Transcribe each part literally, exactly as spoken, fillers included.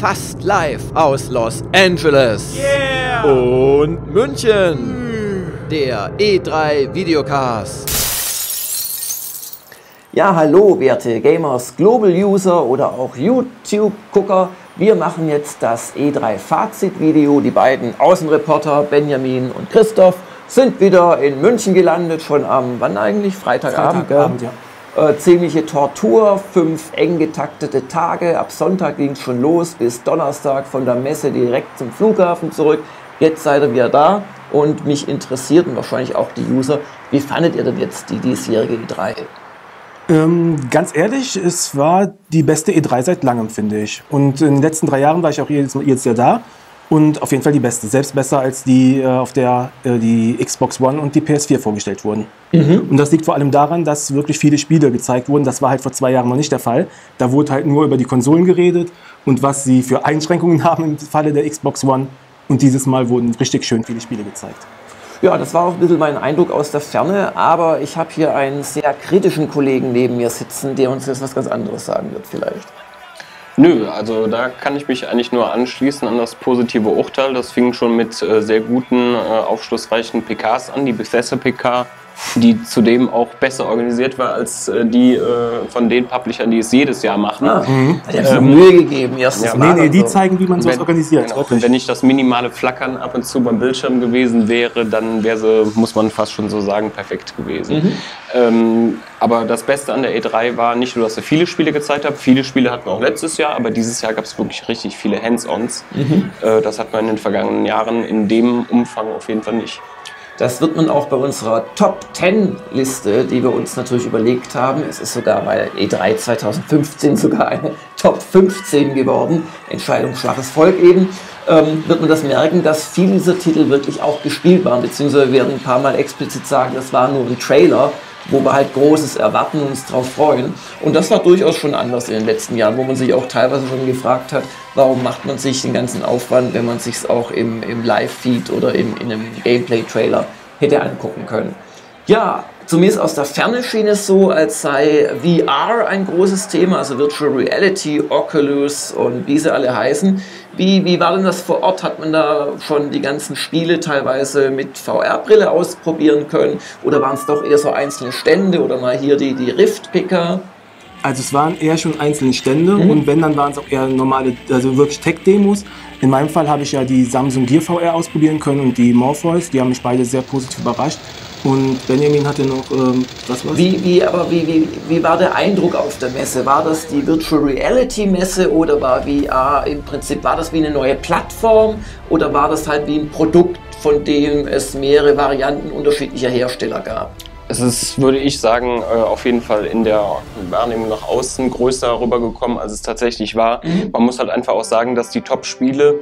fast live aus Los Angeles yeah. und München, der E drei Videocast. Ja, hallo werte Gamers Global User oder auch YouTube-Gucker. Wir machen jetzt das E drei-Fazit-Video. Die beiden Außenreporter Benjamin und Christoph sind wieder in München gelandet, schon am, wann eigentlich? Freitagabend. Freitagabend, ja. Äh, ziemliche Tortur, fünf eng getaktete Tage. Ab Sonntag ging es schon los, bis Donnerstag von der Messe direkt zum Flughafen zurück. Jetzt seid ihr wieder da und mich interessiert und wahrscheinlich auch die User, wie fandet ihr denn jetzt die diesjährige E drei? Ähm, ganz ehrlich, es war die beste E drei seit langem, finde ich. Und in den letzten drei Jahren war ich auch jedes, jedes Jahr da und auf jeden Fall die beste. Selbst besser als die, äh, auf der äh, die Xbox One und die P S vier vorgestellt wurden. Mhm. Und das liegt vor allem daran, dass wirklich viele Spiele gezeigt wurden. Das war halt vor zwei Jahren noch nicht der Fall. Da wurde halt nur über die Konsolen geredet und was sie für Einschränkungen haben im Falle der Xbox One. Und dieses Mal wurden richtig schön viele Spiele gezeigt. Ja, das war auch ein bisschen mein Eindruck aus der Ferne, aber ich habe hier einen sehr kritischen Kollegen neben mir sitzen, der uns jetzt was ganz anderes sagen wird vielleicht. Nö, also da kann ich mich eigentlich nur anschließen an das positive Urteil. Das fing schon mit äh, sehr guten, äh, aufschlussreichen P Ks an, die Bethesda-P K, die zudem auch besser organisiert war als äh, die äh, von den Publishern, die es jedes Jahr machen. Ah, mhm. Die haben ähm, Mühe gegeben, erstes ja, Mal. Nee, nee, die also zeigen, wie man sowas organisiert. Genau, wenn nicht das minimale Flackern ab und zu beim Bildschirm gewesen wäre, dann wäre sie, muss man fast schon so sagen, perfekt gewesen. Mhm. Ähm, aber das Beste an der E drei war nicht nur, dass sie viele Spiele gezeigt haben, viele Spiele hatten wir auch letztes Jahr, aber dieses Jahr gab es wirklich richtig viele Hands-Ons. Mhm. Äh, das hat man in den vergangenen Jahren in dem Umfang auf jeden Fall nicht. Das wird man auch bei unserer Top zehn Liste, die wir uns natürlich überlegt haben. Es ist sogar bei E drei zweitausendfünfzehn sogar eine Top fünfzehn geworden. Entscheidungsschwaches Volk eben. Ähm, wird man das merken, dass viele dieser Titel wirklich auch gespielt waren. Beziehungsweise wir werden ein paar Mal explizit sagen, das war nur ein Trailer, wo wir halt Großes erwarten und uns drauf freuen. Und das war durchaus schon anders in den letzten Jahren, wo man sich auch teilweise schon gefragt hat, warum macht man sich den ganzen Aufwand, wenn man sich es auch im, im Live-Feed oder im, in einem Gameplay-Trailer hätte angucken können. Ja, zumindest aus der Ferne schien es so, als sei V R ein großes Thema, also Virtual Reality, Oculus und wie sie alle heißen. Wie, wie war denn das vor Ort? Hat man da schon die ganzen Spiele teilweise mit V R-Brille ausprobieren können? Oder waren es doch eher so einzelne Stände oder mal hier die, die Rift-Picker? Also es waren eher schon einzelne Stände mhm. und wenn, dann waren es auch eher normale, also wirklich Tech-Demos. In meinem Fall habe ich ja die Samsung Gear V R ausprobieren können und die Morpheus, die haben mich beide sehr positiv überrascht. Und Benjamin hatte noch, ähm, was war's? Wie, wie, aber wie, wie, wie war der Eindruck auf der Messe? War das die Virtual Reality Messe oder war V R im Prinzip, war das wie eine neue Plattform oder war das halt wie ein Produkt, von dem es mehrere Varianten unterschiedlicher Hersteller gab? Es ist, würde ich sagen, auf jeden Fall in der Wahrnehmung nach außen größer rübergekommen, als es tatsächlich war. Man muss halt einfach auch sagen, dass die Top-Spiele,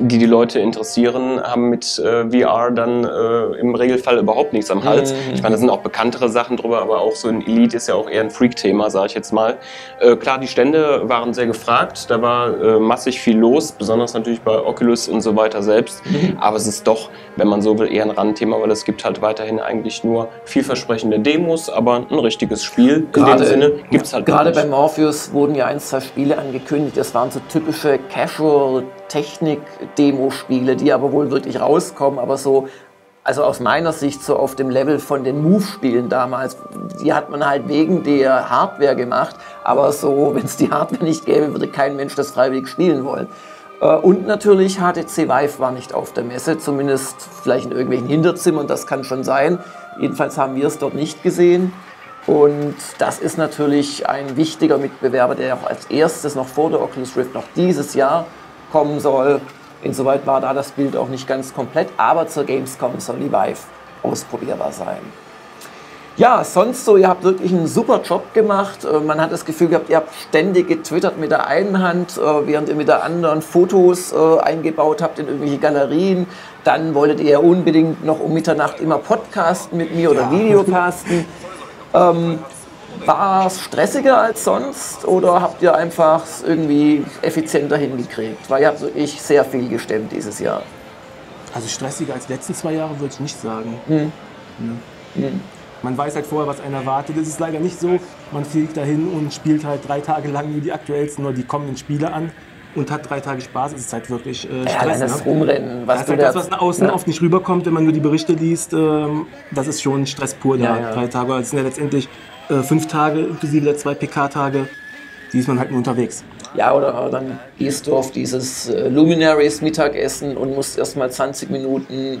die die Leute interessieren, haben mit äh, V R dann äh, im Regelfall überhaupt nichts am Hals. Mhm. Ich meine, da sind auch bekanntere Sachen drüber, aber auch so ein Elite ist ja auch eher ein Freak-Thema, sage ich jetzt mal. Äh, klar, die Stände waren sehr gefragt, da war äh, massig viel los, besonders natürlich bei Oculus und so weiter selbst. Mhm. Aber es ist doch, wenn man so will, eher ein Randthema, weil es gibt halt weiterhin eigentlich nur vielversprechende Demos, aber ein richtiges Spiel gerade, in dem Sinne gibt es halt gerade nicht. Bei Morpheus wurden ja ein, zwei Spiele angekündigt, das waren so typische Casual Technik-Demo-Spiele, die aber wohl wirklich rauskommen, aber so, also aus meiner Sicht so auf dem Level von den Move-Spielen damals, die hat man halt wegen der Hardware gemacht, aber so, wenn es die Hardware nicht gäbe, würde kein Mensch das freiwillig spielen wollen. Und natürlich H T C Vive war nicht auf der Messe, zumindest vielleicht in irgendwelchen Hinterzimmern, das kann schon sein, jedenfalls haben wir es dort nicht gesehen. Und das ist natürlich ein wichtiger Mitbewerber, der auch als erstes noch vor der Oculus Rift noch dieses Jahr kommen soll. Insoweit war da das Bild auch nicht ganz komplett, aber zur Gamescom soll die Vive ausprobierbar sein. Ja, sonst so, ihr habt wirklich einen super Job gemacht. Man hat das Gefühl gehabt, ihr habt ständig getwittert mit der einen Hand, während ihr mit der anderen Fotos eingebaut habt in irgendwelche Galerien. Dann wolltet ihr unbedingt noch um Mitternacht immer podcasten mit mir oder ja. Videocasten. ähm, War es stressiger als sonst oder habt ihr einfach irgendwie effizienter hingekriegt? Weil ihr habt wirklich sehr viel gestemmt dieses Jahr. Also stressiger als die letzten zwei Jahre würde ich nicht sagen. Hm. Hm. Hm. Man weiß halt vorher, was einen erwartet. Das ist leider nicht so. Man fliegt dahin und spielt halt drei Tage lang nur die aktuellsten oder die kommenden Spiele an. und hat drei Tage Spaß, ist es halt wirklich äh, Stress. Ja, allein das ne? Rumrennen, was das du halt das, was nach außen ja. oft nicht rüberkommt, wenn man nur die Berichte liest, ähm, das ist schon Stress pur da, ja, ja. drei Tage. Das sind ja letztendlich äh, fünf Tage inklusive der zwei P K-Tage, die ist man halt nur unterwegs. Ja, oder dann gehst du auf dieses äh, Luminaries Mittagessen und musst erstmal zwanzig Minuten äh,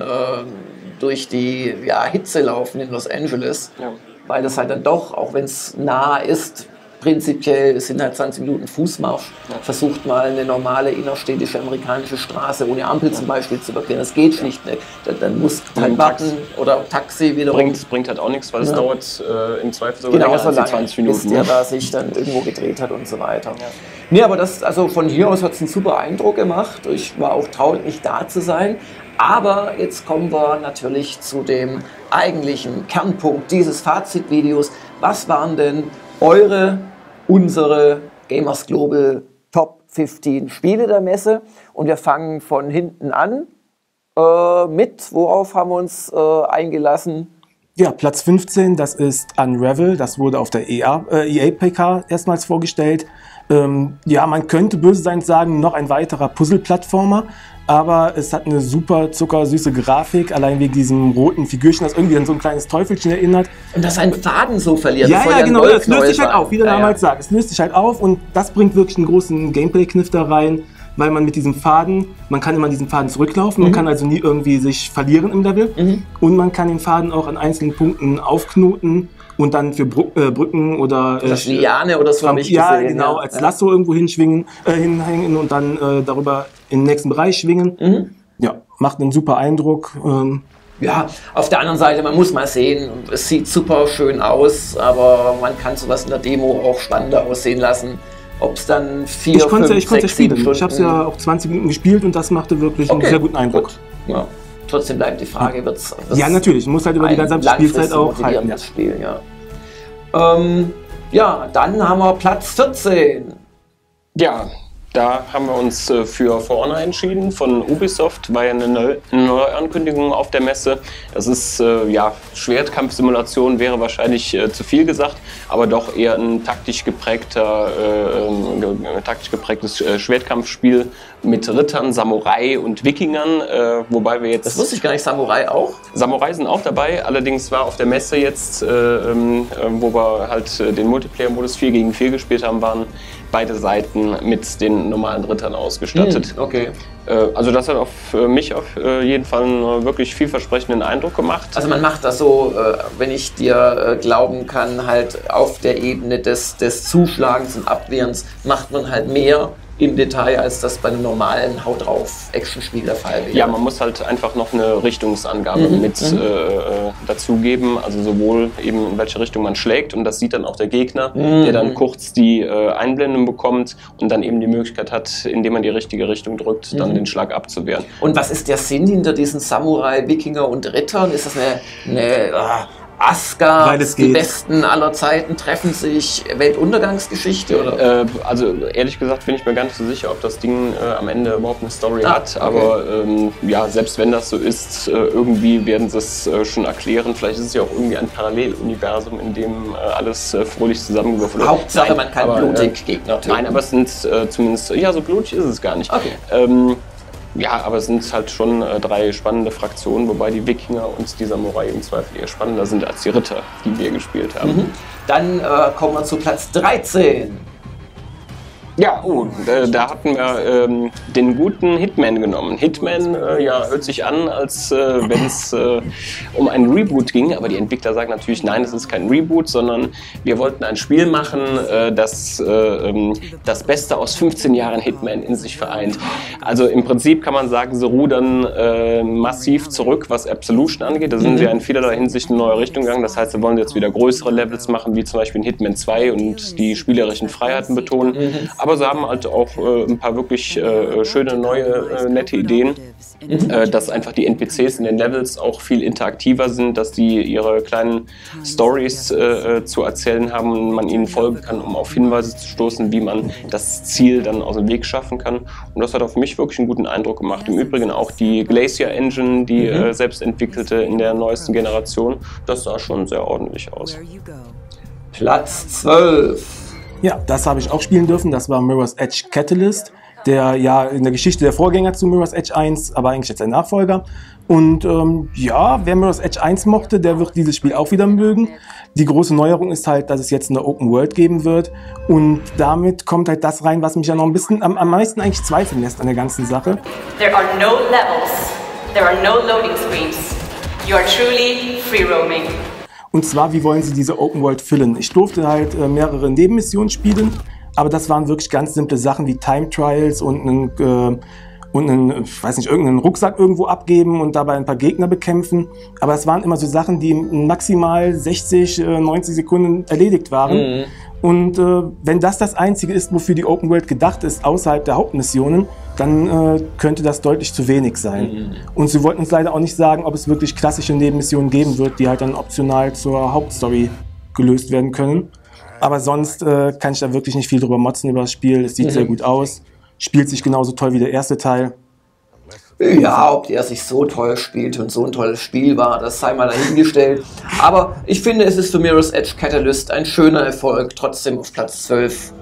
durch die ja, Hitze laufen in Los Angeles, ja. weil das halt dann doch, auch wenn es nah ist, prinzipiell sind halt zwanzig Minuten Fußmarsch. Ja. Versucht mal eine normale innerstädtische amerikanische Straße ohne Ampel ja. zum Beispiel zu überqueren. Das geht schlicht ja. nicht. Dann, dann musst du halt warten oder Taxi wiederum. Bringt, bringt halt auch nichts, weil ja. es dauert äh, im Zweifel sogar genau, länger als die zwanzig Minuten. Bis der da sich dann irgendwo gedreht hat und so weiter. Ja. Nee, aber das, also von hier aus hat es einen super Eindruck gemacht. Ich war auch traurig, nicht da zu sein. Aber jetzt kommen wir natürlich zu dem eigentlichen Kernpunkt dieses Fazitvideos. Was waren denn eure, unsere Gamers Global Top fünfzehn Spiele der Messe? Und wir fangen von hinten an äh, mit. Worauf haben wir uns äh, eingelassen? Ja, Platz fünfzehn, das ist Unravel. Das wurde auf der E A, äh, E A P K erstmals vorgestellt. Ähm, ja, man könnte böseseinend sagen, noch ein weiterer Puzzle-Plattformer. Aber es hat eine super zuckersüße Grafik, allein wegen diesem roten Figürchen, das irgendwie an so ein kleines Teufelchen erinnert. Und das einen Faden so verliert. Ja, ja, genau, das löst sich halt auf, wie der ja, damals ja. sagt. Es löst sich halt auf und das bringt wirklich einen großen Gameplay-Kniff da rein, weil man mit diesem Faden, man kann immer an diesen Faden zurücklaufen, mhm. man kann also nie irgendwie sich verlieren im Level mhm. und man kann den Faden auch an einzelnen Punkten aufknoten und dann für Bru äh, Brücken oder äh, das Liane oder so habe ich gesehen, ja, genau, ja. als Lasso irgendwo hinschwingen, äh, hinhängen und dann äh, darüber in den nächsten Bereich schwingen. Mhm. Ja, macht einen super Eindruck. Ähm, ja, auf der anderen Seite, man muss mal sehen, es sieht super schön aus, aber man kann sowas in der Demo auch spannender aussehen lassen. Ob es dann vier, ich konnte, fünf, ich konnte sechs, spielen. Stunden... Ich habe es ja auch zwanzig Minuten gespielt und das machte wirklich okay. einen sehr guten Eindruck. Gut. Ja. Trotzdem bleibt die Frage, wird es... Ja, natürlich. Muss halt über die ganze Spielzeit auch halten. Das Spiel, ja. Ähm, ja, dann haben wir Platz vierzehn. Ja, da haben wir uns äh, für For Honor entschieden von Ubisoft. War ja eine Neu Neuankündigung auf der Messe. Das ist, äh, ja, Schwertkampfsimulation wäre wahrscheinlich äh, zu viel gesagt, aber doch eher ein taktisch, geprägter, äh, ge taktisch geprägtes äh, Schwertkampfspiel mit Rittern, Samurai und Wikingern, äh, wobei wir jetzt... Das wusste ich gar nicht, Samurai auch? Samurai sind auch dabei, allerdings war auf der Messe jetzt, äh, äh, wo wir halt den Multiplayer-Modus vier gegen vier gespielt haben, waren beide Seiten mit den normalen Rittern ausgestattet. Hm, okay. Also das hat auf mich auf jeden Fall einen wirklich vielversprechenden Eindruck gemacht. Also man macht das so, wenn ich dir glauben kann, halt auf der Ebene des, des Zuschlagens und Abwehrens macht man halt mehr im Detail, als das bei einem normalen Haut drauf Action-Spiel der Fall wäre. Ja, man muss halt einfach noch eine Richtungsangabe mhm. mit mhm. Äh, dazugeben, also sowohl eben in welche Richtung man schlägt und das sieht dann auch der Gegner, mhm. der dann kurz die äh, Einblendung bekommt und dann eben die Möglichkeit hat, indem man die richtige Richtung drückt, mhm. dann den Schlag abzuwehren. Und was ist der Sinn hinter diesen Samurai, Wikinger und Rittern? Ist das eine... eine ah. Asgard, die Besten aller Zeiten treffen sich, Weltuntergangsgeschichte, oder? Äh, also ehrlich gesagt bin ich mir gar nicht so sicher, ob das Ding äh, am Ende überhaupt eine Story ah, hat, aber okay. ähm, ja, selbst wenn das so ist, äh, irgendwie werden sie es äh, schon erklären, vielleicht ist es ja auch irgendwie ein Paralleluniversum, in dem äh, alles äh, fröhlich zusammengewürfelt wird. Hauptsache nein, man kann aber, blutig äh, Gegner töten. Nein, aber es sind äh, zumindest, ja so blutig ist es gar nicht. Okay. Ähm, Ja, aber es sind halt schon äh, drei spannende Fraktionen, wobei die Wikinger und die Samurai im Zweifel eher spannender sind als die Ritter, die wir gespielt haben. Mhm. Dann äh, kommen wir zu Platz dreizehn. Ja, oh, äh, da hatten wir ähm, den guten Hitman genommen. Hitman äh, ja, hört sich an, als äh, wenn es äh, um einen Reboot ging, aber die Entwickler sagen natürlich, nein, es ist kein Reboot, sondern wir wollten ein Spiel machen, äh, das äh, das Beste aus fünfzehn Jahren Hitman in sich vereint. Also im Prinzip kann man sagen, sie rudern äh, massiv zurück, was Absolution angeht. Da sind sie in vielerlei Hinsicht in eine neue Richtung gegangen. Das heißt, sie wollen jetzt wieder größere Levels machen, wie zum Beispiel in Hitman zwei und die spielerischen Freiheiten betonen. Mhm. Aber sie haben halt auch äh, ein paar wirklich äh, schöne, neue, äh, nette Ideen, äh, dass einfach die N P Cs in den Levels auch viel interaktiver sind, dass die ihre kleinen Stories äh, zu erzählen haben und man ihnen folgen kann, um auf Hinweise zu stoßen, wie man das Ziel dann aus dem Weg schaffen kann. Und das hat auf mich wirklich einen guten Eindruck gemacht. Im Übrigen auch die Glacier Engine, die mhm. äh, selbst entwickelte in der neuesten Generation, das sah schon sehr ordentlich aus. Platz zwölf. Ja, das habe ich auch spielen dürfen, das war Mirror's Edge Catalyst. der ja in der Geschichte der Vorgänger zu Mirror's Edge eins, aber eigentlich jetzt ein Nachfolger. Und ähm, ja, wer Mirror's Edge eins mochte, der wird dieses Spiel auch wieder mögen. Die große Neuerung ist halt, dass es jetzt eine Open World geben wird. Und damit kommt halt das rein, was mich ja noch ein bisschen am, am meisten eigentlich zweifeln lässt an der ganzen Sache. There are no levels. There are no loading screens. You are truly free roaming. Und zwar, wie wollen sie diese Open World füllen? Ich durfte halt äh, mehrere Nebenmissionen spielen, aber das waren wirklich ganz simple Sachen wie Time Trials und einen, äh, und einen, ich weiß nicht, irgendeinen Rucksack irgendwo abgeben und dabei ein paar Gegner bekämpfen. Aber es waren immer so Sachen, die in maximal sechzig, neunzig Sekunden erledigt waren. Mhm. Und äh, wenn das das Einzige ist, wofür die Open World gedacht ist, außerhalb der Hauptmissionen, dann äh, könnte das deutlich zu wenig sein. Mhm. Und sie wollten uns leider auch nicht sagen, ob es wirklich klassische Nebenmissionen geben wird, die halt dann optional zur Hauptstory gelöst werden können. Aber sonst äh, kann ich da wirklich nicht viel drüber motzen über das Spiel. Es sieht mhm. sehr gut aus, spielt sich genauso toll wie der erste Teil. Ja, ob der sich so toll spielt und so ein tolles Spiel war, das sei mal dahingestellt. Aber ich finde, es ist für Mirror's Edge Catalyst ein schöner Erfolg, trotzdem auf Platz zwölf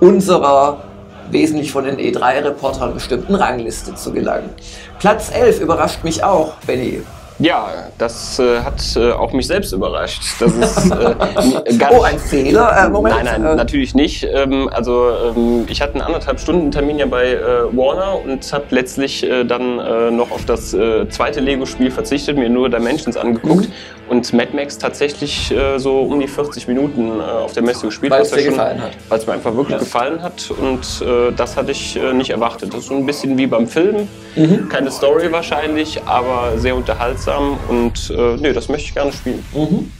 unserer wesentlich von den E drei Reportern bestimmten Rangliste zu gelangen. Platz elf überrascht mich auch, Benny. Ja, das äh, hat äh, auch mich selbst überrascht. Das ist äh, gar oh, ein Fehler? Äh, Moment. Nein, nein, äh. natürlich nicht. Ähm, also ähm, ich hatte einen anderthalb Stunden Termin ja bei äh, Warner und habe letztlich äh, dann äh, noch auf das äh, zweite Lego-Spiel verzichtet, mir nur Dimensions angeguckt mhm. und Mad Max tatsächlich äh, so um die vierzig Minuten äh, auf der Messe gespielt, weil es mir gefallen hat. Weil es mir einfach wirklich ja. gefallen hat und äh, das hatte ich äh, nicht erwartet. Das ist so ein bisschen wie beim Film, mhm. keine Story wahrscheinlich, aber sehr unterhaltsam. Und äh, nee, das möchte ich gerne spielen. Mhm.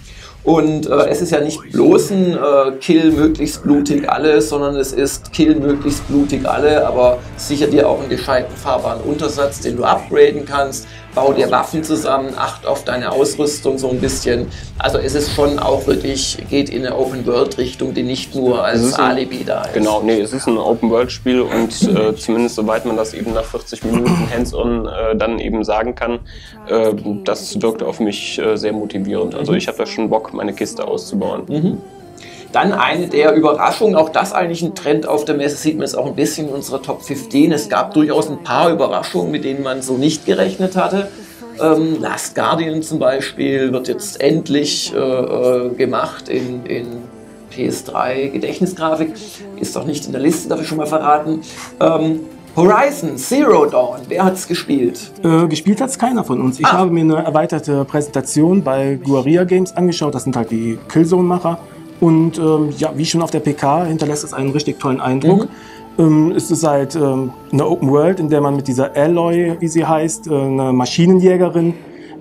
Und äh, es ist ja nicht bloß ein äh, Kill möglichst blutig alle, sondern es ist Kill möglichst blutig alle, aber sicher dir auch einen gescheiten fahrbaren Untersatz, den du upgraden kannst, bau dir Waffen zusammen, acht auf deine Ausrüstung so ein bisschen. Also es ist schon auch wirklich, geht in eine Open-World-Richtung, die nicht nur als ein, Alibi da ist. Genau, nee, es ist ein Open-World-Spiel und äh, zumindest soweit man das eben nach vierzig Minuten Hands-on äh, dann eben sagen kann, äh, das wirkt auf mich äh, sehr motivierend. Also ich habe da schon Bock, meine Kiste auszubauen. Mhm. Dann eine der Überraschungen, auch das eigentlich ein Trend auf der Messe, sieht man es auch ein bisschen in unserer Top fünfzehn. Es gab durchaus ein paar Überraschungen, mit denen man so nicht gerechnet hatte. Ähm, Last Guardian zum Beispiel wird jetzt endlich äh, gemacht in, in P S drei Gedächtnisgrafik. Ist doch nicht in der Liste, darf ich schon mal verraten. Ähm, Horizon Zero Dawn, wer hat es gespielt? Äh, gespielt hat es keiner von uns. Ich ah. habe mir eine erweiterte Präsentation bei Guerrilla Games angeschaut. Das sind halt die Killzone-Macher. Und ähm, ja, wie schon auf der P K hinterlässt es einen richtig tollen Eindruck. Mhm. Ähm, es ist halt ähm, eine Open World, in der man mit dieser Alloy, wie sie heißt, äh, eine Maschinenjägerin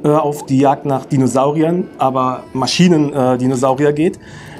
äh, auf die Jagd nach Dinosauriern, aber Maschinen-Dinosaurier äh, geht.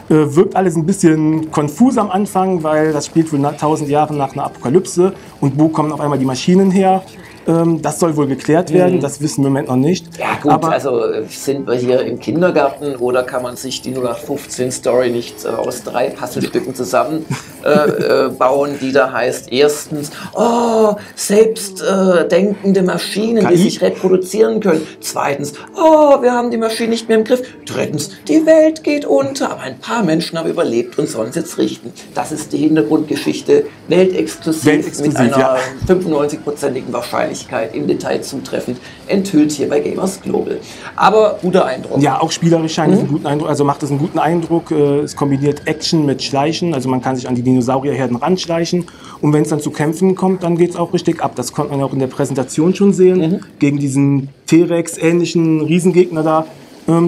Äh, wirkt alles ein bisschen konfus am Anfang, weil das spielt wohl tausend Jahre nach einer Apokalypse und wo kommen auf einmal die Maschinen her? Ähm, das soll wohl geklärt werden, mhm. das wissen wir im Moment noch nicht. Ja gut, aber also sind wir hier im Kindergarten oder kann man sich die null acht fünfzehn Story nicht äh, aus drei Puzzlestücken zusammenbauen, äh, äh, bauen, die da heißt erstens, oh, selbstdenkende äh, Maschinen, die sich reproduzieren können. Zweitens, oh, wir haben die Maschine nicht mehr im Griff. Drittens, die Welt geht unter, aber ein paar Menschen haben überlebt und sollen es jetzt richten. Das ist die Hintergrundgeschichte, weltexklusiv, weltexklusiv mit einer ja. fünfundneunzigprozentigen Wahrscheinlichkeit. Im Detail zutreffend, enthüllt hier bei Gamers Global. Aber guter Eindruck. Ja, auch spielerisch scheint mhm. es einen guten Eindruck, also macht es einen guten Eindruck. Es kombiniert Action mit Schleichen, also man kann sich an die Dinosaurierherden ranschleichen und wenn es dann zu Kämpfen kommt, dann geht es auch richtig ab. Das konnte man auch in der Präsentation schon sehen, mhm. gegen diesen T-Rex-ähnlichen Riesengegner da.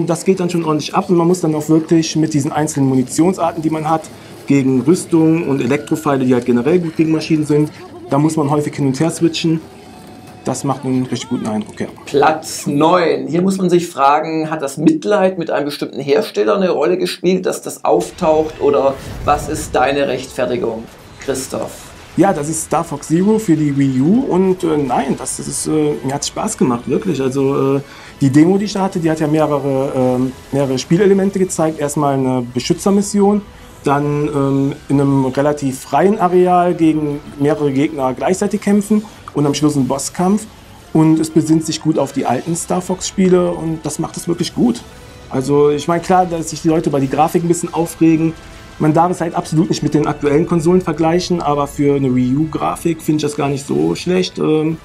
Das geht dann schon ordentlich ab und man muss dann auch wirklich mit diesen einzelnen Munitionsarten, die man hat, gegen Rüstung und Elektropfeile, die halt generell gut gegen Maschinen sind, da muss man häufig hin und her switchen. Das macht einen richtig guten Eindruck, ja. Platz neun. Hier muss man sich fragen, hat das Mitleid mit einem bestimmten Hersteller eine Rolle gespielt, dass das auftaucht oder was ist deine Rechtfertigung, Christoph? Ja, das ist Star Fox Zero für die Wii U und äh, nein, das, das ist, äh, mir hat Spaß gemacht, wirklich. Also äh, die Demo, die ich da hatte, die hat ja mehrere, äh, mehrere Spielelemente gezeigt. Erstmal eine Beschützermission, dann ähm, in einem relativ freien Areal gegen mehrere Gegner gleichzeitig kämpfen. Und am Schluss ein Bosskampf und es besinnt sich gut auf die alten Star Fox-Spiele und das macht es wirklich gut. Also ich meine, klar, dass sich die Leute über die Grafik ein bisschen aufregen, Man darf es halt absolut nicht mit den aktuellen Konsolen vergleichen, aber für eine Wii U-Grafik finde ich das gar nicht so schlecht. Ähm,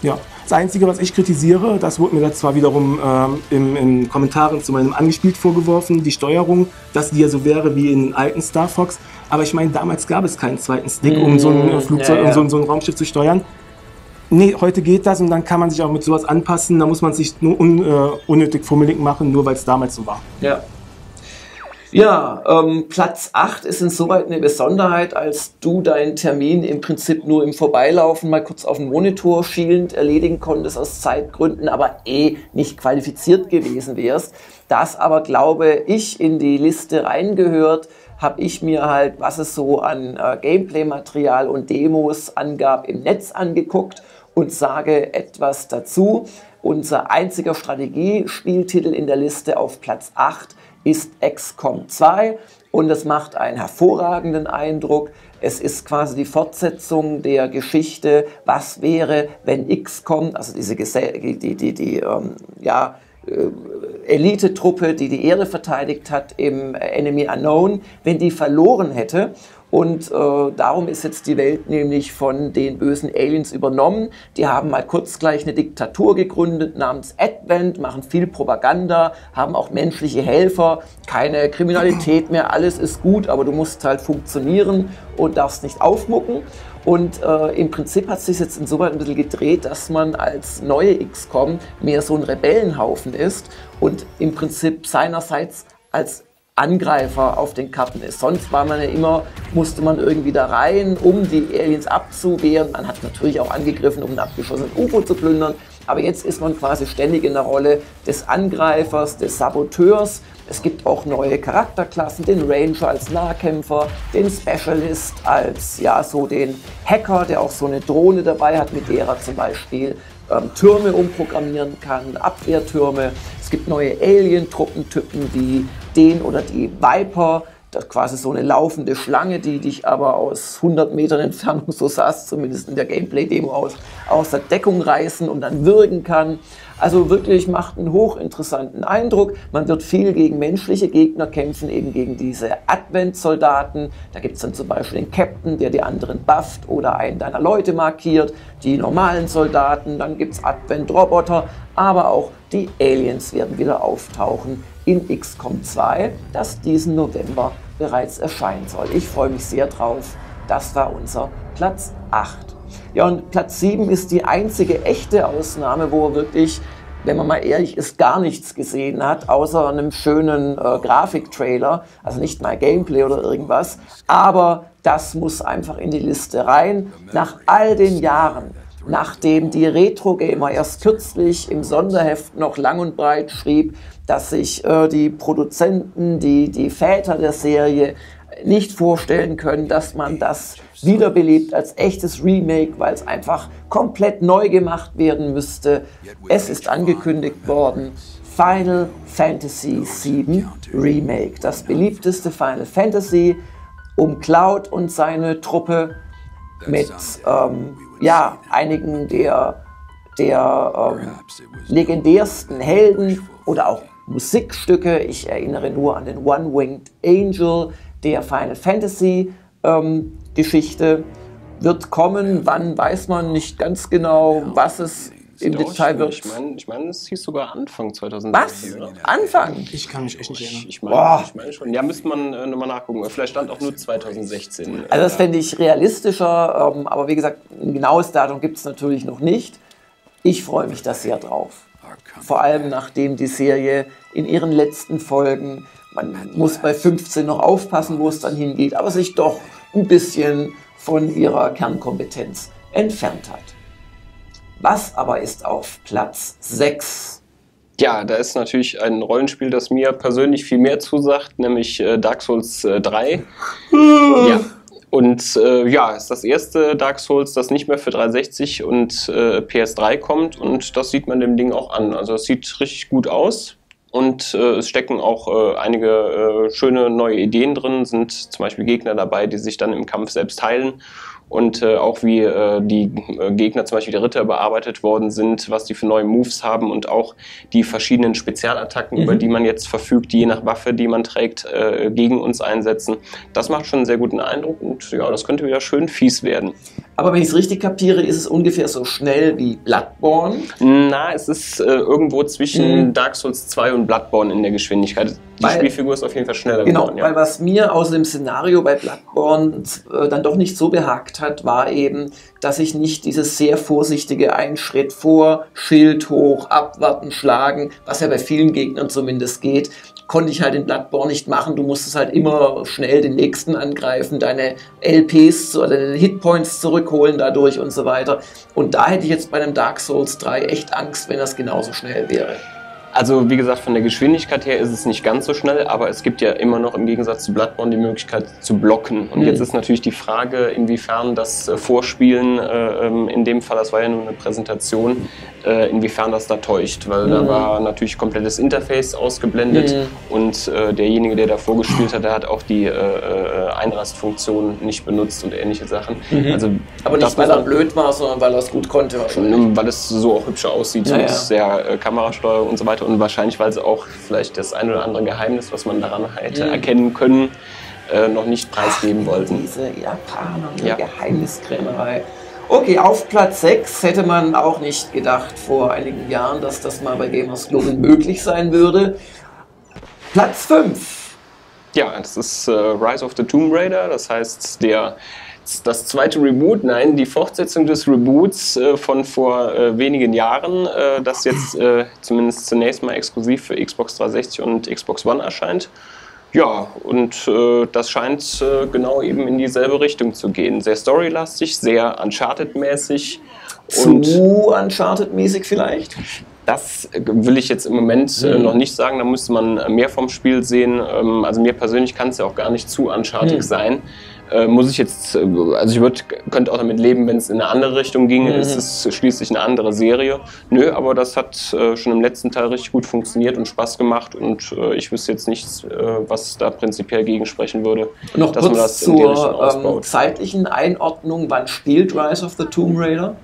ja. Das Einzige, was ich kritisiere, das wurde mir da zwar wiederum äh, in, in Kommentaren zu meinem Angespielt vorgeworfen, die Steuerung, dass die ja so wäre wie in alten Star Fox, aber ich meine, damals gab es keinen zweiten Stick, um so ein Flugzeug, ja, ja. um so ein, so ein Raumschiff zu steuern. Nee, heute geht das und dann kann man sich auch mit sowas anpassen, da muss man sich nur un, äh, unnötig fummelig machen, nur weil es damals so war. Ja. Ja, ähm, Platz acht ist insoweit eine Besonderheit, als du deinen Termin im Prinzip nur im Vorbeilaufen mal kurz auf den Monitor schielend erledigen konntest aus Zeitgründen, aber eh nicht qualifiziert gewesen wärst. Das aber, glaube ich, in die Liste reingehört, habe ich mir halt, was es so an äh, Gameplay-Material und Demos angab, im Netz angeguckt und sage etwas dazu. Unser einziger Strategiespieltitel in der Liste auf Platz acht ist X COM zwei und es macht einen hervorragenden Eindruck. Es ist quasi die Fortsetzung der Geschichte, was wäre, wenn X COM, also diese Gesell die, die, die, die ähm, ja, äh, Elite-Truppe, die die Erde verteidigt hat im Enemy Unknown, wenn die verloren hätte. Und äh, darum ist jetzt die Welt nämlich von den bösen Aliens übernommen. Die haben mal kurz gleich eine Diktatur gegründet namens Advent, machen viel Propaganda, haben auch menschliche Helfer, keine Kriminalität mehr, alles ist gut, aber du musst halt funktionieren und darfst nicht aufmucken. Und äh, im Prinzip hat es sich jetzt insoweit ein bisschen gedreht, dass man als neue X COM mehr so ein Rebellenhaufen ist und im Prinzip seinerseits als Angreifer auf den Karten ist. Sonst war man ja immer, musste man irgendwie da rein, um die Aliens abzuwehren. Man hat natürlich auch angegriffen, um ein abgeschossenes U F O zu plündern. Aber jetzt ist man quasi ständig in der Rolle des Angreifers, des Saboteurs. Es gibt auch neue Charakterklassen, den Ranger als Nahkämpfer, den Specialist als, ja, so den Hacker, der auch so eine Drohne dabei hat, mit der er zum Beispiel ähm, Türme umprogrammieren kann, Abwehrtürme. Es gibt neue Alien-Truppentypen wie den oder die Viper, das quasi so eine laufende Schlange, die dich aber aus hundert Metern Entfernung, so sah es zumindest in der Gameplay-Demo aus, aus der Deckung reißen und dann würgen kann. Also wirklich macht einen hochinteressanten Eindruck. Man wird viel gegen menschliche Gegner kämpfen, eben gegen diese Advent-Soldaten. Da gibt es dann zum Beispiel den Captain, der die anderen bufft oder einen deiner Leute markiert, die normalen Soldaten, dann gibt es Advent-Roboter, aber auch die Aliens werden wieder auftauchen in X COM zwei, das diesen November bereits erscheinen soll. Ich freue mich sehr drauf. Das war unser Platz acht. Ja, und Platz sieben ist die einzige echte Ausnahme, wo er wirklich, wenn man mal ehrlich ist, gar nichts gesehen hat, außer einem schönen äh, Grafiktrailer, also nicht mal Gameplay oder irgendwas. Aber das muss einfach in die Liste rein. Nach all den Jahren, nachdem die Retro-Gamer erst kürzlich im Sonderheft noch lang und breit schrieb, dass sich äh, die Produzenten, die, die Väter der Serie nicht vorstellen können, dass man das wiederbelebt als echtes Remake, weil es einfach komplett neu gemacht werden müsste. Es ist angekündigt worden, Final Fantasy sieben Remake, das beliebteste Final Fantasy, um Cloud und seine Truppe mit ähm, ja, einigen der, der ähm, legendärsten Helden oder auch Musikstücke. Ich erinnere nur an den One-Winged Angel der Final Fantasy ähm, Geschichte. Wird kommen, wann weiß man nicht ganz genau, was es im Detail wird. Ich meine, ich mein, es hieß sogar Anfang zweitausendsechzehn. Was? Oder? Anfang? Ich kann mich echt nicht erinnern. Ich meine ich mein schon. Ja, müsste man äh, nochmal nachgucken. Vielleicht stand auch nur zweitausendsechzehn. Also das fände ich realistischer, ähm, aber wie gesagt, ein genaues Datum gibt es natürlich noch nicht. Ich freue mich da sehr drauf. Vor allem nachdem die Serie in ihren letzten Folgen, man muss bei fünfzehn noch aufpassen, wo es dann hingeht, aber sich doch ein bisschen von ihrer Kernkompetenz entfernt hat. Was aber ist auf Platz sechs? Ja, da ist natürlich ein Rollenspiel, das mir persönlich viel mehr zusagt, nämlich äh, Dark Souls drei. Ja. Und äh, ja, ist das erste Dark Souls, das nicht mehr für dreihundertsechzig und äh, P S drei kommt. Und das sieht man dem Ding auch an. Also es sieht richtig gut aus. Und äh, es stecken auch äh, einige äh, schöne neue Ideen drin. Sind zum Beispiel Gegner dabei, die sich dann im Kampf selbst heilen. und äh, auch wie äh, die Gegner, zum Beispiel der Ritter, bearbeitet worden sind, was die für neue Moves haben und auch die verschiedenen Spezialattacken, mhm. über die man jetzt verfügt, je nach Waffe, die man trägt, äh, gegen uns einsetzen. Das macht schon einen sehr guten Eindruck und ja, das könnte wieder schön fies werden. Aber wenn ich es richtig kapiere, ist es ungefähr so schnell wie Bloodborne? Na, es ist äh, irgendwo zwischen mhm. Dark Souls zwei und Bloodborne in der Geschwindigkeit. Die weil, Spielfigur ist auf jeden Fall schneller genau, geworden. Genau, ja. Weil was mir außer dem Szenario bei Bloodborne äh, dann doch nicht so behagt hat, war eben, dass ich nicht dieses sehr vorsichtige Einschritt vor, Schild hoch, abwarten, schlagen, was ja bei vielen Gegnern zumindest geht, konnte ich halt in Bloodborne nicht machen. Du musstest halt immer schnell den nächsten angreifen, deine L Ps oder deine Hitpoints zurückholen dadurch und so weiter. Und da hätte ich jetzt bei einem Dark Souls drei echt Angst, wenn das genauso schnell wäre. Also wie gesagt, von der Geschwindigkeit her ist es nicht ganz so schnell, aber es gibt ja immer noch im Gegensatz zu Bloodborne die Möglichkeit zu blocken. Und mhm. jetzt ist natürlich die Frage, inwiefern das Vorspielen, äh, in dem Fall, das war ja nur eine Präsentation, äh, inwiefern das da täuscht. Weil mhm. da war natürlich komplettes Interface ausgeblendet mhm. und äh, derjenige, der da vorgespielt hat, der hat auch die äh, Einrastfunktion nicht benutzt und ähnliche Sachen. Mhm. Also, aber nicht, weil er blöd war, sondern weil er es gut konnte. Wahrscheinlich. Weil es so auch hübscher aussieht ja, mit ja. der äh, Kamerasteuerung und so weiter. Und wahrscheinlich, weil sie auch vielleicht das ein oder andere Geheimnis, was man daran hätte mhm. erkennen können, äh, noch nicht preisgeben wollten. Diese Japaner, die ja. Geheimniskrämerei. Okay, auf Platz sechs hätte man auch nicht gedacht vor einigen Jahren, dass das mal bei Gamers Global möglich sein würde. Platz fünf. Ja, das ist äh, Rise of the Tomb Raider, das heißt der... Das zweite Reboot, nein, die Fortsetzung des Reboots äh, von vor äh, wenigen Jahren, äh, das jetzt äh, zumindest zunächst mal exklusiv für Xbox dreihundertsechzig und Xbox One erscheint. Ja, und äh, das scheint äh, genau eben in dieselbe Richtung zu gehen. Sehr storylastig, sehr Uncharted-mäßig. Zu Uncharted-mäßig vielleicht? Das will ich jetzt im Moment äh, noch nicht sagen, da müsste man mehr vom Spiel sehen. Ähm, also mir persönlich kann es ja auch gar nicht zu Uncharted hm. sein. Muss ich jetzt, also ich würd, könnte auch damit leben, wenn es in eine andere Richtung ginge, mhm. es ist schließlich eine andere Serie. Nö, aber das hat äh, schon im letzten Teil richtig gut funktioniert und Spaß gemacht und äh, ich wüsste jetzt nichts, äh, was da prinzipiell gegen sprechen würde, noch dass man das zur, in die Richtung ausbaut. Ähm, zeitlichen Einordnung, wann spielt Rise of the Tomb Raider?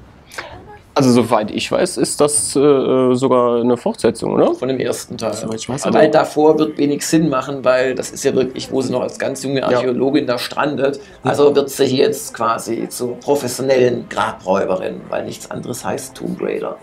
Also soweit ich weiß, ist das äh, sogar eine Fortsetzung, oder? Von dem ersten Teil. Ja, ich weiß, weil davor wird wenig Sinn machen, weil das ist ja wirklich, wo sie noch als ganz junge Archäologin ja. da strandet. Also wird sie hier jetzt quasi zur professionellen Grabräuberin, weil nichts anderes heißt Tomb Raider.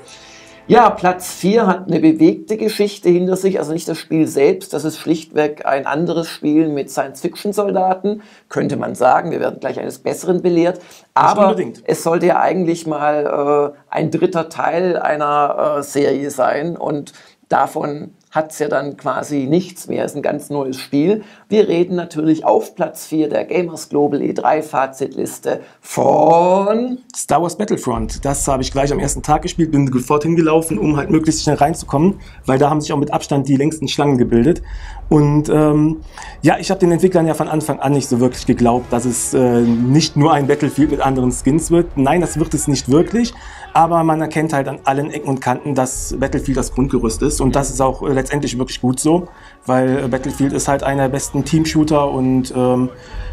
Ja, Platz vier hat eine bewegte Geschichte hinter sich, also nicht das Spiel selbst, das ist schlichtweg ein anderes Spiel mit Science-Fiction-Soldaten, könnte man sagen, wir werden gleich eines Besseren belehrt, aber es sollte ja eigentlich mal äh, ein dritter Teil einer äh, Serie sein und davon hat es ja dann quasi nichts mehr, ist ein ganz neues Spiel. Wir reden natürlich auf Platz vier der Gamers Global E drei Fazitliste von Star Wars Battlefront. Das habe ich gleich am ersten Tag gespielt, bin sofort hingelaufen, um halt möglichst schnell reinzukommen, weil da haben sich auch mit Abstand die längsten Schlangen gebildet. Und ähm, ja, ich habe den Entwicklern ja von Anfang an nicht so wirklich geglaubt, dass es äh, nicht nur ein Battlefield mit anderen Skins wird. Nein, das wird es nicht wirklich, aber man erkennt halt an allen Ecken und Kanten, dass Battlefield das Grundgerüst ist und das ist auch äh, letztendlich wirklich gut so, weil Battlefield ist halt einer der besten Teamshooter und ähm,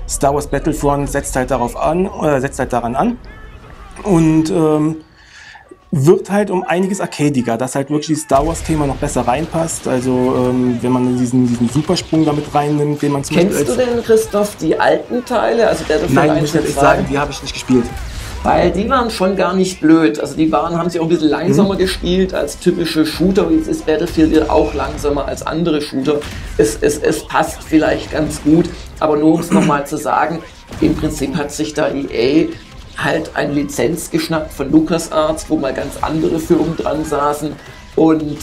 Star Wars Battlefront setzt halt darauf an, äh, setzt halt daran an und ähm, wird halt um einiges arcadiger, dass halt wirklich das Star Wars Thema noch besser reinpasst, also ähm, wenn man diesen, diesen Supersprung damit reinnimmt, den man zum Kennst Beispiel du denn, Christoph, die alten Teile? Also der Nein, muss ich ehrlich sagen, die habe ich nicht gespielt. Weil die waren schon gar nicht blöd, also die waren, haben sich auch ein bisschen langsamer mhm. gespielt als typische Shooter, jetzt ist Battlefield auch langsamer als andere Shooter, es, es, es passt vielleicht ganz gut, aber nur um es nochmal zu sagen, im Prinzip hat sich da E A halt eine Lizenz geschnappt von LucasArts, wo mal ganz andere Firmen dran saßen und ähm,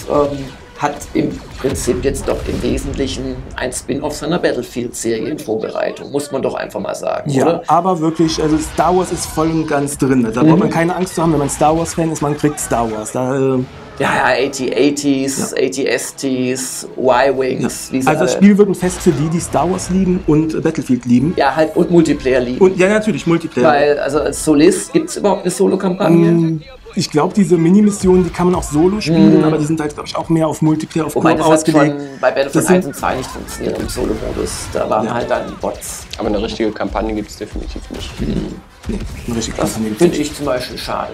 hat im Prinzip jetzt doch im Wesentlichen ein Spin-off seiner Battlefield-Serie in Vorbereitung, muss man doch einfach mal sagen, ja, oder? Aber wirklich, also Star Wars ist voll und ganz drin, da mhm. braucht man keine Angst zu haben, wenn man Star Wars-Fan ist, man kriegt Star Wars. Da, äh ja, ja, AT-ATs, ja. AT-S Ts, Y-Wings. Ja. Also das Spiel wird ein Fest für die, die Star Wars lieben und Battlefield lieben. Ja, halt und Multiplayer lieben. Und, ja, natürlich, Multiplayer. Weil, also als Solist, gibt es überhaupt eine Solo-Kampagne? Mm. Ich glaube, diese Mini-Missionen, die kann man auch solo spielen, mm. aber die sind halt, glaube ich, auch mehr auf Multiplayer, auf Koop ausgelegt. Bei Battlefield eins und zwei nicht funktioniert im Solo-Modus. Da waren ja. halt dann die Bots. Aber eine richtige Kampagne gibt es definitiv nicht. Mhm. Nee, eine richtige Kampagne gibt es nicht. Finde ich zum Beispiel schade.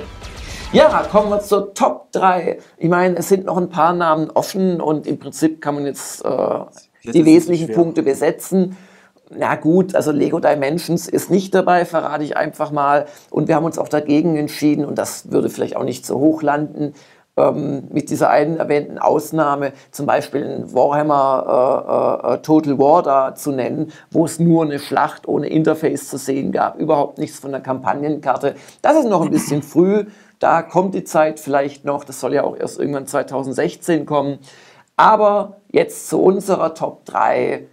Ja, kommen wir zur Top drei. Ich meine, es sind noch ein paar Namen offen und im Prinzip kann man jetzt äh, die wesentlichen Punkte besetzen. Na gut, also Lego Dimensions ist nicht dabei, verrate ich einfach mal. Und wir haben uns auch dagegen entschieden, und das würde vielleicht auch nicht so hoch landen, ähm, mit dieser einen erwähnten Ausnahme, zum Beispiel in Warhammer äh, äh, Total War da zu nennen, wo es nur eine Schlacht ohne Interface zu sehen gab, überhaupt nichts von der Kampagnenkarte. Das ist noch ein bisschen früh, da kommt die Zeit vielleicht noch, das soll ja auch erst irgendwann zweitausendsechzehn kommen. Aber jetzt zu unserer Top drei.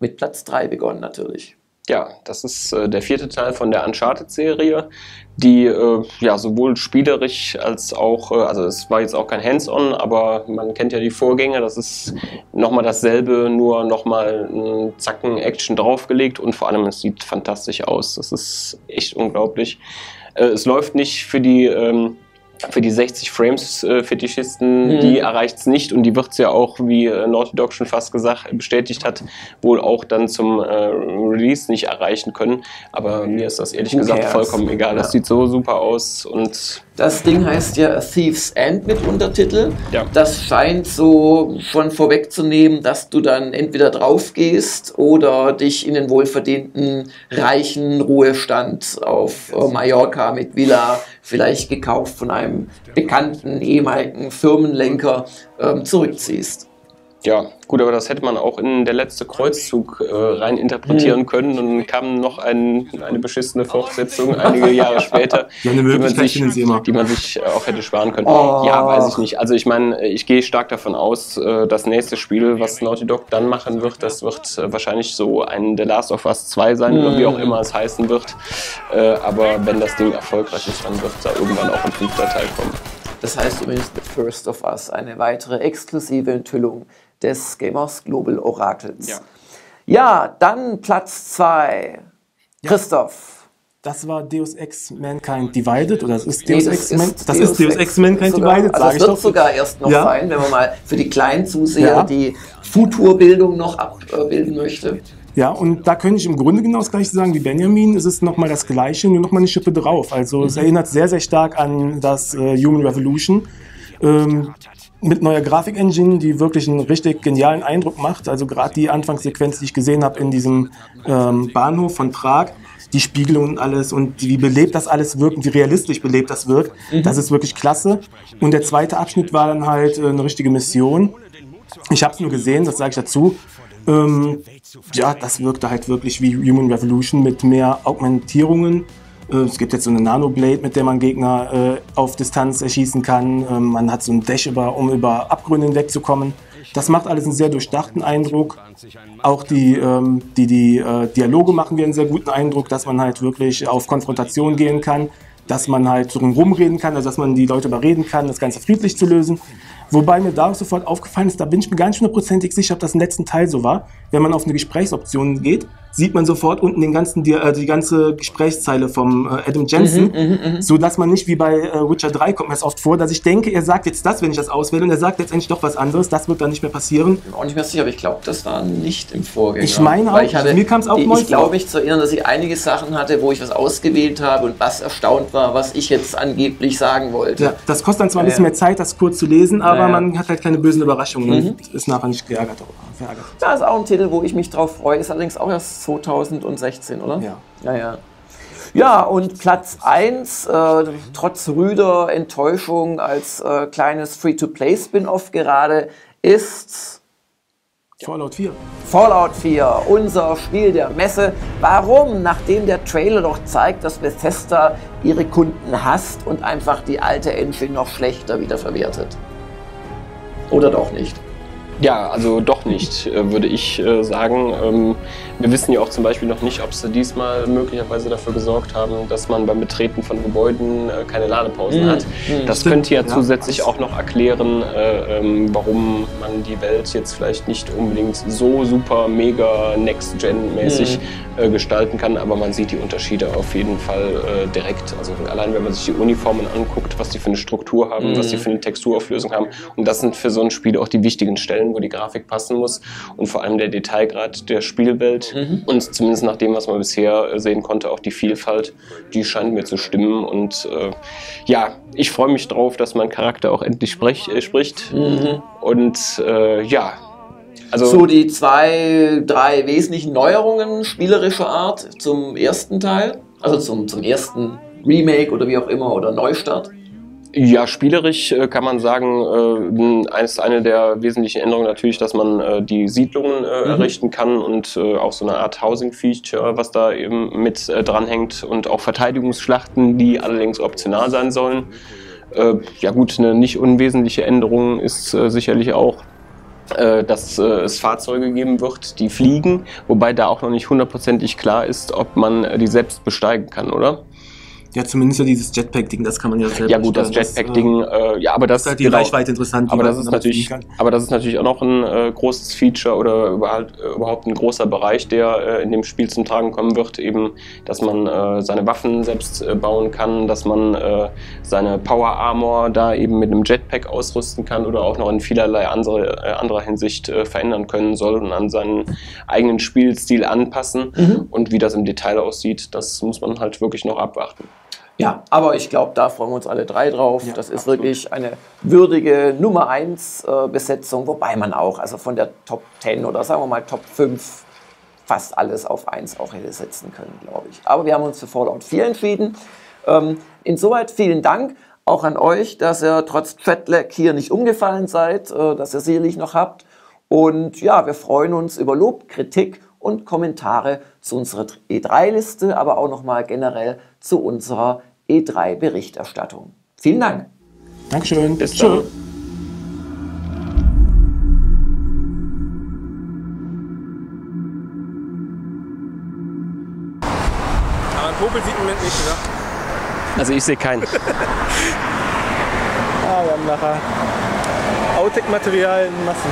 Mit Platz drei begonnen natürlich. Ja, das ist äh, der vierte Teil von der Uncharted-Serie, die äh, ja sowohl spielerisch als auch, äh, also es war jetzt auch kein Hands-on, aber man kennt ja die Vorgänger, das ist nochmal dasselbe, nur nochmal einen Zacken Action draufgelegt und vor allem, es sieht fantastisch aus, das ist echt unglaublich. Äh, es läuft nicht für die... Ähm, Für die sechzig Frames-Fetischisten, äh, mhm. die erreicht es nicht und die wird es ja auch, wie äh, Naughty Dog schon fast gesagt, bestätigt hat, wohl auch dann zum äh, Release nicht erreichen können. Aber mir ist das ehrlich Who gesagt cares? vollkommen egal. Ja. Das sieht so super aus. Und das Ding heißt ja Thief's End mit Untertitel. Ja. Das scheint so schon vorwegzunehmen, dass du dann entweder drauf gehst oder dich in den wohlverdienten, reichen Ruhestand auf äh, Mallorca mit Villa, vielleicht gekauft von einem bekannten ehemaligen Firmenlenker, ähm, zurückziehst. Ja, gut, aber das hätte man auch in der letzte Kreuzzug äh, rein interpretieren hm. können und dann kam noch ein, eine beschissene Fortsetzung einige Jahre später, ja, eine die, man sich, die man sich auch hätte sparen können. Oh. Ja, weiß ich nicht. Also ich meine, ich gehe stark davon aus, äh, das nächste Spiel, was Naughty Dog dann machen wird, das wird äh, wahrscheinlich so ein The Last of Us zwei sein, hm. oder wie auch immer es heißen wird. Äh, aber wenn das Ding erfolgreich ist, dann wird da irgendwann auch ein fünfter Teil kommen. Das heißt übrigens The First of Us, eine weitere exklusive Enthüllung des Gamers Global Orakels. Ja, ja, dann Platz zwei. Ja. Christoph. Das war Deus Ex Mankind Divided, oder das ist Deus, nee, das Ex, ist das Deus, ist Deus Ex, Ex Mankind sogar, Divided, also sage ich doch. Das wird sogar erst noch ja. sein, wenn man mal für die kleinen Zuseher ja. die Futurbildung noch abbilden möchte. Ja, und da könnte ich im Grunde genau das Gleiche sagen wie Benjamin. Es ist nochmal das Gleiche, nur nochmal eine Schippe drauf. Also mhm. es erinnert sehr, sehr stark an das äh, Human Revolution. Ähm, Mit neuer Grafik-Engine, die wirklich einen richtig genialen Eindruck macht. Also gerade die Anfangssequenz, die ich gesehen habe in diesem ähm, Bahnhof von Prag, die Spiegel und alles und wie belebt das alles wirkt, wie realistisch belebt das wirkt, mhm. das ist wirklich klasse. Und der zweite Abschnitt war dann halt äh, eine richtige Mission. Ich habe es nur gesehen, das sage ich dazu. Ähm, ja, das wirkte halt wirklich wie Human Revolution mit mehr Augmentierungen. Es gibt jetzt so eine Nanoblade, mit der man Gegner äh, auf Distanz erschießen kann. Ähm, man hat so ein Dash, über, um über Abgründe hinwegzukommen. Das macht alles einen sehr durchdachten Eindruck. Auch die, ähm, die, die äh, Dialoge machen wir einen sehr guten Eindruck, dass man halt wirklich auf Konfrontation gehen kann, dass man halt drumherum reden kann, also dass man die Leute überreden kann, das Ganze friedlich zu lösen. Wobei mir da sofort aufgefallen ist, da bin ich mir gar nicht hundertprozentig sicher, ob das im letzten Teil so war. Wenn man auf eine Gesprächsoption geht, sieht man sofort unten den ganzen, die, äh, die ganze Gesprächszeile vom äh, Adam Jensen, mhm, mh, sodass man nicht wie bei äh, Witcher drei, kommt mir das oft vor, dass ich denke, er sagt jetzt das, wenn ich das auswähle, und er sagt jetzt eigentlich doch was anderes, das wird dann nicht mehr passieren. Ich bin auch nicht mehr sicher, aber ich glaube, das war nicht im Vorgänger. Ich meine auch, ich hatte, mir kam es auch mal Ich glaube, mich zu erinnern, dass ich einige Sachen hatte, wo ich was ausgewählt habe und was erstaunt war, was ich jetzt angeblich sagen wollte. Ja, das kostet dann zwar ja. ein bisschen mehr Zeit, das kurz zu lesen, aber ja. man hat halt keine bösen Überraschungen mhm. und ist nachher nicht geärgert. verärgert. Das ist auch ein Titel, wo ich mich drauf freue, ist allerdings auch erst zweitausendsechzehn, oder? Ja. Ja, ja. ja und Platz eins, äh, trotz rüder Enttäuschung als äh, kleines Free-to-Play-Spin-Off gerade, ist... Fallout vier. Fallout vier, unser Spiel der Messe. Warum? Nachdem der Trailer doch zeigt, dass Bethesda ihre Kunden hasst und einfach die alte Engine noch schlechter wiederverwertet. Oder doch nicht? Ja, also doch nicht, würde ich sagen. Wir wissen ja auch zum Beispiel noch nicht, ob sie diesmal möglicherweise dafür gesorgt haben, dass man beim Betreten von Gebäuden keine Ladepausen hat. Das könnte ja zusätzlich auch noch erklären, warum man die Welt jetzt vielleicht nicht unbedingt so super mega Next-Gen-mäßig gestalten kann, aber man sieht die Unterschiede auf jeden Fall direkt. Also allein wenn man sich die Uniformen anguckt, was die für eine Struktur haben, was die für eine Texturauflösung haben. Und das sind für so ein Spiel auch die wichtigen Stellen, wo die Grafik passen muss und vor allem der Detailgrad der Spielwelt mhm. und zumindest nach dem, was man bisher sehen konnte, auch die Vielfalt, die scheint mir zu stimmen und äh, ja, ich freue mich drauf, dass mein Charakter auch endlich sprech, äh, spricht mhm. und äh, ja. Also so die zwei, drei wesentlichen Neuerungen spielerischer Art zum ersten Teil, also zum, zum ersten Remake oder wie auch immer oder Neustart. Ja, spielerisch äh, kann man sagen, äh, ist eine der wesentlichen Änderungen natürlich, dass man äh, die Siedlungen äh, mhm. errichten kann und äh, auch so eine Art Housing-Feature, was da eben mit äh, dranhängt und auch Verteidigungsschlachten, die allerdings optional sein sollen. Äh, ja gut, eine nicht unwesentliche Änderung ist äh, sicherlich auch, dass äh, es Fahrzeuge geben wird, die fliegen, wobei da auch noch nicht hundertprozentig klar ist, ob man äh, die selbst besteigen kann, oder? Ja, zumindest so dieses Jetpack-Ding, das kann man ja selber. Ja gut, das Jetpack-Ding, äh, ja, aber das ist halt die genau, Reichweite interessant. Aber das, ist natürlich, aber das ist natürlich auch noch ein äh, großes Feature oder überhaupt, überhaupt ein großer Bereich, der äh, in dem Spiel zum Tragen kommen wird, eben, dass man äh, seine Waffen selbst äh, bauen kann, dass man äh, seine Power-Armor da eben mit einem Jetpack ausrüsten kann oder auch noch in vielerlei andere, äh, anderer Hinsicht äh, verändern können soll und an seinen eigenen Spielstil anpassen. Mhm. Und wie das im Detail aussieht, das muss man halt wirklich noch abwarten. Ja, aber ich glaube, da freuen wir uns alle drei drauf. Ja, das ist absolut. Wirklich eine würdige Nummer eins äh, Besetzung, wobei man auch also von der Top zehn oder sagen wir mal Top fünf fast alles auf eins auch hätte setzen können, glaube ich. Aber wir haben uns für Fallout vier entschieden. Ähm, insoweit vielen Dank auch an euch, dass ihr trotz Chatlag hier nicht umgefallen seid, äh, dass ihr sicherlich noch habt. Und ja, wir freuen uns über Lob, Kritik und Kommentare zu unserer E drei Liste, aber auch nochmal generell zu unserer E drei Berichterstattung. Vielen Dank. Dankeschön. Bis dann. Tschüss. Aber einen Popel sieht man nicht, oder? Also ich sehe keinen. Ah, wir haben nachher Outtake-Material in Massen.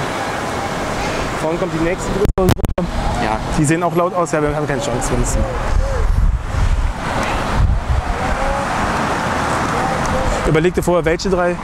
Vorne kommt die nächste Gruppe. Ja, die sehen auch laut aus, ja, wir haben keine Chance. Überleg dir vorher, welche drei?